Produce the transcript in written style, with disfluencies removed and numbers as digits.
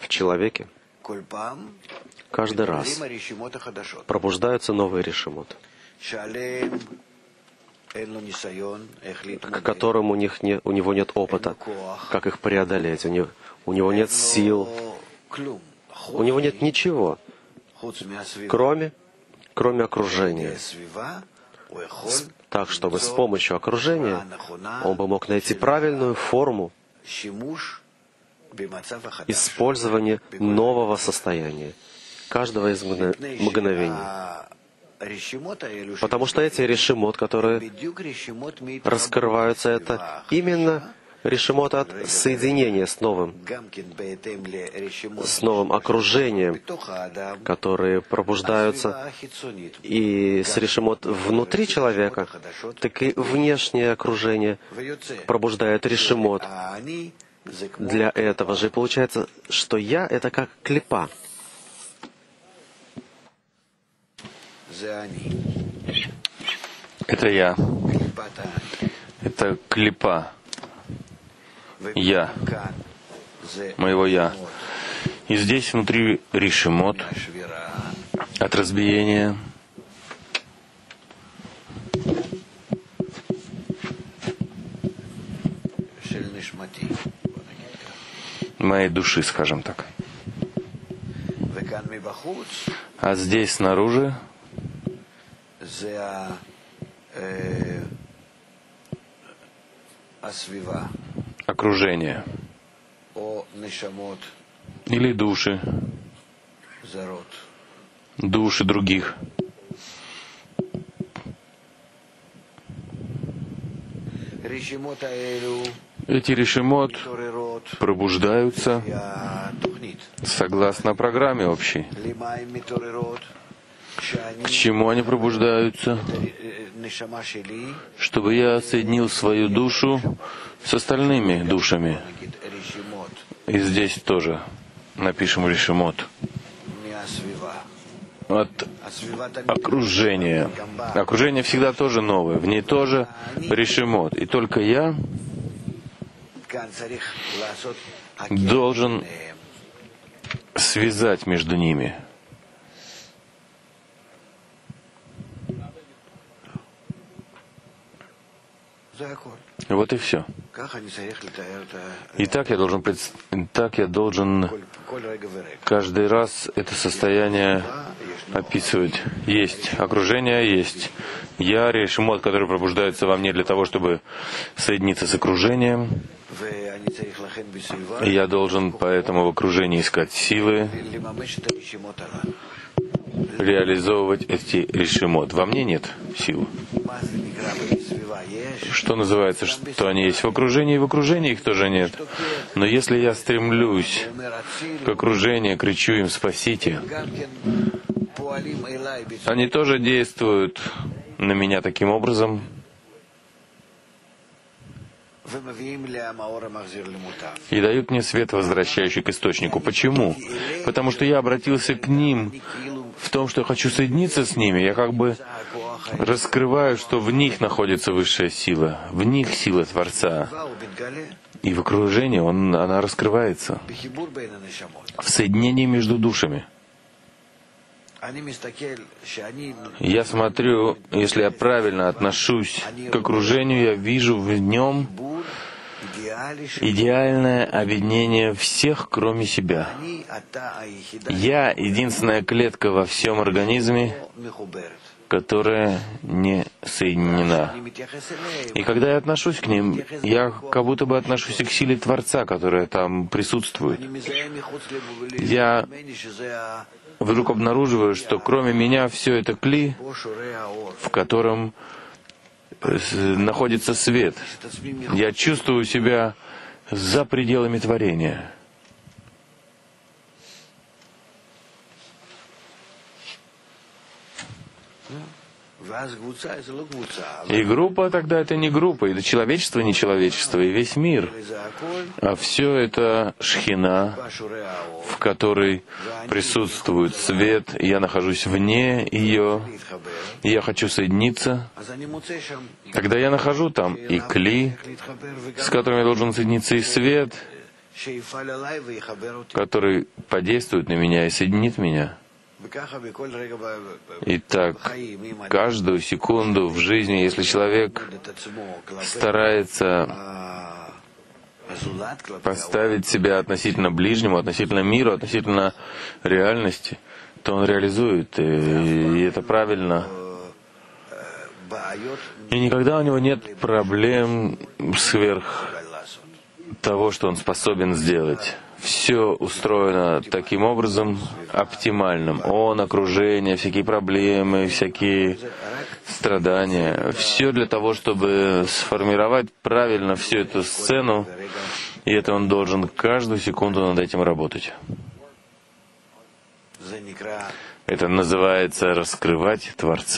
в человеке каждый раз пробуждаются новые решимот, к которым у него нет опыта, как их преодолеть, у него нет сил, у него нет ничего, кроме окружения. Так, чтобы с помощью окружения он бы мог найти правильную форму использования нового состояния, каждого из мгновений. Потому что эти решимот, которые раскрываются, это именно решимот от соединения с новым окружением, которые пробуждаются, и с решимот внутри человека, так и внешнее окружение пробуждает решимот. Для этого же получается, что «я» — это как клипа. Это я. Это клипа. Я. Моего я. И здесь внутри решимот от разбиения. Моей души, скажем так. А здесь снаружи окружение или души других. Эти решимот пробуждаются согласно программе общей. К чему они пробуждаются? Чтобы я соединил свою душу с остальными душами. И здесь тоже напишем решимот. От окружения. Окружение всегда тоже новое. В ней тоже решимот. И только я должен связать между ними. Вот и все. И так я должен каждый раз это состояние описывать. Есть окружение, есть я, решимот, который пробуждается во мне для того, чтобы соединиться с окружением. И я должен поэтому в окружении искать силы, реализовывать эти решимот. Во мне нет сил. Что называется, что они есть в окружении, и в окружении их тоже нет. Но если я стремлюсь к окружению, кричу им «спасите», они тоже действуют на меня таким образом и дают мне свет, возвращающий к источнику. Почему? Потому что я обратился к ним в том, что я хочу соединиться с ними. Я как бы раскрываю, что в них находится высшая сила, в них сила Творца. И в окружении она раскрывается, в соединении между душами. Я смотрю, если я правильно отношусь к окружению, я вижу в нем идеальное объединение всех, кроме себя. Я — единственная клетка во всем организме, которая не соединена. И когда я отношусь к ним, я как будто бы отношусь и к силе Творца, которая там присутствует. Я вдруг обнаруживаю, что кроме меня все это кли, в котором находится свет. Я чувствую себя за пределами творения. И группа тогда — это не группа, и человечество — не человечество, и весь мир. А все это шхина, в которой присутствует свет, и я нахожусь вне ее, и я хочу соединиться. Тогда я нахожу там и кли, с которым я должен соединиться, и свет, который подействует на меня и соединит меня. И так, каждую секунду в жизни, если человек старается поставить себя относительно ближнему, относительно миру, относительно реальности, то он реализует, и это правильно. И никогда у него нет проблем сверх того, что он способен сделать. Все устроено таким образом, оптимальным. Он, окружение, всякие проблемы, всякие страдания. Все для того, чтобы сформировать правильно всю эту сцену, и это он должен каждую секунду над этим работать. Это называется раскрывать Творца.